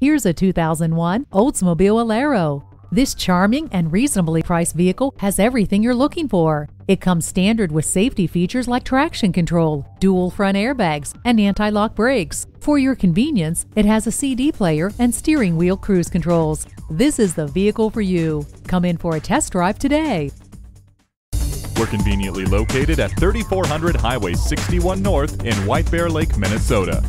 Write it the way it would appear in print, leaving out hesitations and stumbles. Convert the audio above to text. Here's a 2001 Oldsmobile Alero. This charming and reasonably priced vehicle has everything you're looking for. It comes standard with safety features like traction control, dual front airbags, and anti-lock brakes. For your convenience, it has a CD player and steering wheel cruise controls. This is the vehicle for you. Come in for a test drive today. We're conveniently located at 3400 Highway 61 North in White Bear Lake, Minnesota.